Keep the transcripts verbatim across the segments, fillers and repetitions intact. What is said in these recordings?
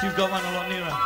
Yes, you've got one a lot nearer.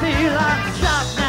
Feel I'm shocked.